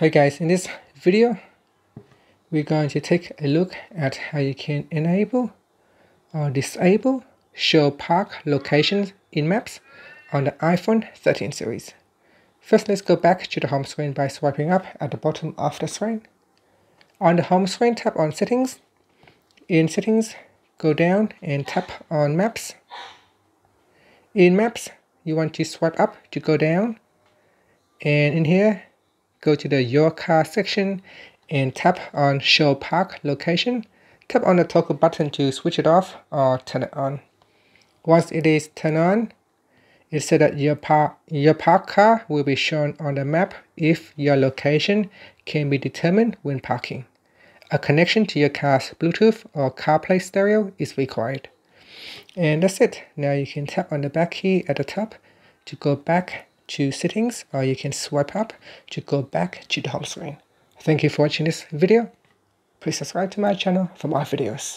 Hi guys, in this video we're going to take a look at how you can enable or disable show park locations in Maps on the iPhone 13 series. First, let's go back to the home screen by swiping up at the bottom of the screen. On the home screen, tap on Settings. In Settings, go down and tap on Maps. In Maps, you want to swipe up to go down, and in here go to the Your Car section and tap on Show Park Location. Tap on the toggle button to switch it off or turn it on. Once it is turned on, it says that your parked car will be shown on the map if your location can be determined when parking. A connection to your car's Bluetooth or CarPlay stereo is required. And that's it. Now you can tap on the back key at the top to go back to Settings, or you can swipe up to go back to the home screen. Thank you for watching this video. Please subscribe to my channel for more videos.